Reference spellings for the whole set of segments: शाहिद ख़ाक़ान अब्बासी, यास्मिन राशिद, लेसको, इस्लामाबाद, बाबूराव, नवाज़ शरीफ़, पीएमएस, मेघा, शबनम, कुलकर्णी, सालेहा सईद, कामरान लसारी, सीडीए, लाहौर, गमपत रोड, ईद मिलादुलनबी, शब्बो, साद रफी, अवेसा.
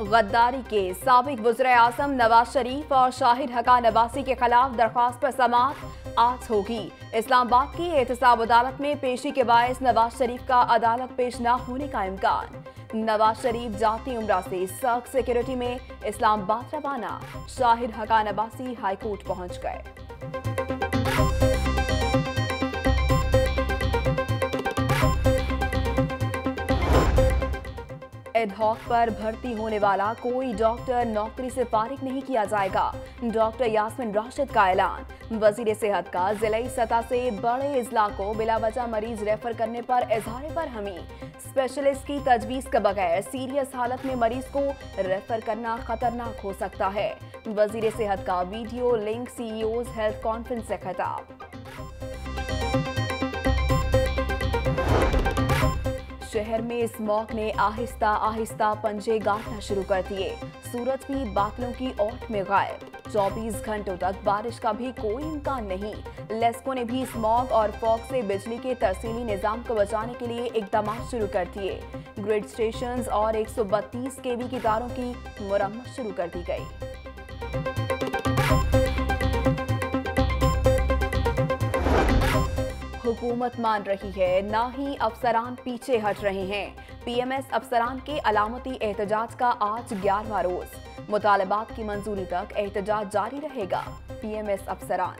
गद्दारी के साबिक वज़ीर-ए-आज़म नवाज़ शरीफ़ और शाहिद ख़ाक़ान अब्बासी के खिलाफ दरख्वास्त पर समाअत आज होगी। इस्लामाबाद की एहतसाब अदालत में पेशी के बायस नवाज़ शरीफ़ का अदालत पेश न होने का इम्कान। नवाज़ शरीफ़ जाती उम्रा से सख्त सिक्योरिटी में इस्लामाबाद रवाना। शाहिद ख़ाक़ान अब्बासी हाईकोर्ट पहुंच गए। एडहॉक पर भर्ती होने वाला कोई डॉक्टर नौकरी से फारिग नहीं किया जाएगा। डॉक्टर यास्मिन राशिद का ऐलान। वजीर सेहत का जिलाई सतह से बड़े इजला को बिलावजा मरीज रेफर करने पर इजहार बरहमी। स्पेशलिस्ट की तजवीज के बगैर सीरियस हालत में मरीज को रेफर करना खतरनाक हो सकता है। वजीर सेहत का video link CEOs health conference से खिताब। शहर में स्मॉग ने आहिस्ता आहिस्ता पंजे गाड़ना शुरू कर दिए। सूरत भी बादलों की ओट में गायब। 24 घंटों तक बारिश का भी कोई इम्कान नहीं। लेसको ने भी स्मॉग और फॉग से बिजली के तरसीली निज़ाम को बचाने के लिए इकदाम शुरू कर दिए। ग्रिड स्टेशन और 132 केवी की तारों की मरम्मत शुरू कर दी गई। हुकूमत मान रही है, ना ही अफसरान पीछे हट रहे हैं। पीएमएस अफसरान के अलामती एहतजाज का आज 11वां रोज। मुतालबात की मंजूरी तक एहतजाज जारी रहेगा। पीएमएस अफसरान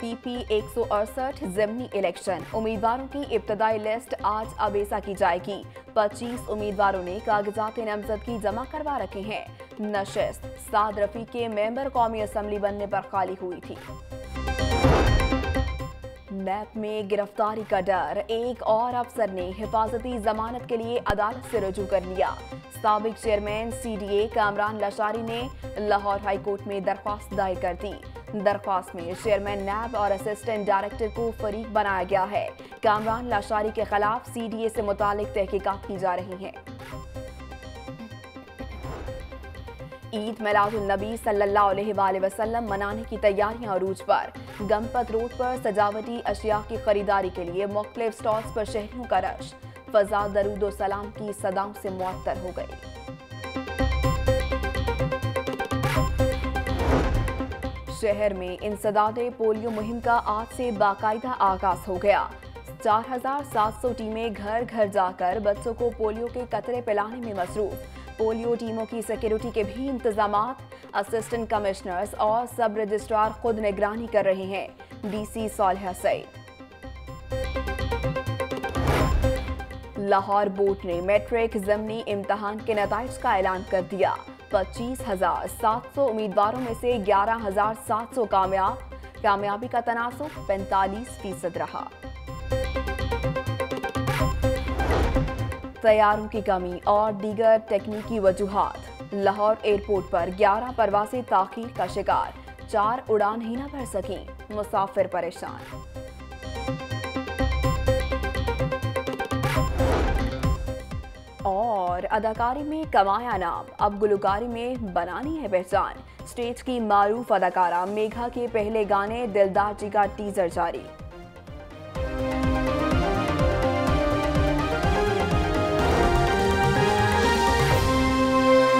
पीपी 168 ज़मीनी इलेक्शन उम्मीदवारों की इब्तदाई लिस्ट आज अवेसा की जाएगी। 25 उम्मीदवारों ने कागजात नामजदगी जमा करवा रखे हैं। नशस्त साद रफी के मेंबर कौमी असम्बली बनने पर खाली हुई थी। मैप में गिरफ्तारी का डर। एक और अफसर ने हिफाजती जमानत के लिए अदालत से रजू कर लिया। साबिक चेयरमैन सीडीए कामरान लसारी ने लाहौर हाईकोर्ट में दरख्वास्त दायर कर दी। दरख्वास्त में चेयरमैन नैब और असिस्टेंट डायरेक्टर को फरीक बनाया गया है। कामरान लसारी के खिलाफ सीडीए से मुतालिक तहकीकात की जा रही है। ईद मिलादुलनबी सल्लल्लाहु अलैहि वसल्लम मनाने की तैयारियां अरूज पर। गमपत रोड पर सजावटी अशिया की खरीदारी के लिए मुख्तलिफ स्टॉल्स पर शहरियों का रश। फजा दरूदो सलाम की सदाओं से मुअत्तर हो गई। शहर में इंसदादे पोलियो मुहिम का आज से बाकायदा आगाज हो गया। 4700 टीमें घर घर जाकर बच्चों को पोलियो के कतरे पिलाने में मसरूफ। पोलियो टीमों की सिक्योरिटी के भी इंतजामात। असिस्टेंट कमिश्नर्स और सब रजिस्ट्रार खुद निगरानी कर रहे हैं। डीसी सालेहा सईद। लाहौर बोर्ड ने मैट्रिक ज़मीनी इम्तहान के नतीजे का ऐलान कर दिया। 25,700 उम्मीदवारों में से 11,700 कामयाब। कामयाबी का तनासुब 45% रहा। तैयारों की कमी और दीगर तकनीकी वजूहात। लाहौर एयरपोर्ट पर 11 परवासें ताखीर का शिकार। 4 उड़ान ही न भर सकी। मुसाफिर परेशान। और अदाकारी में कमाया नाम, अब गुलकारी में बनानी है पहचान। स्टेज की मारूफ अदाकारा मेघा के पहले गाने दिलदार जी का टीजर जारी।